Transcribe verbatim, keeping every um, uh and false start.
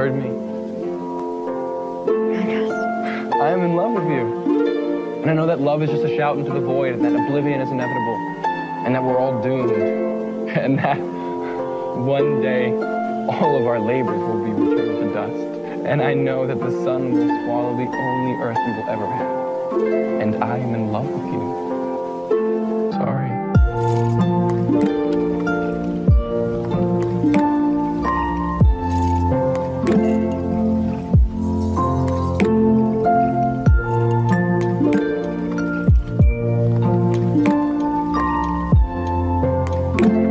heard me. I am in love with you. And I know that love is just a shout into the void, and that oblivion is inevitable, and that we're all doomed, and that one day all of our labors will be returned to dust. And I know that the sun will swallow the only earth we will ever have. And I am in love with you. Thank you.